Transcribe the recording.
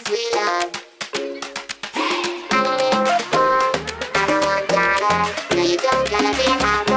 I don't want gotta, no you don't gotta be happy.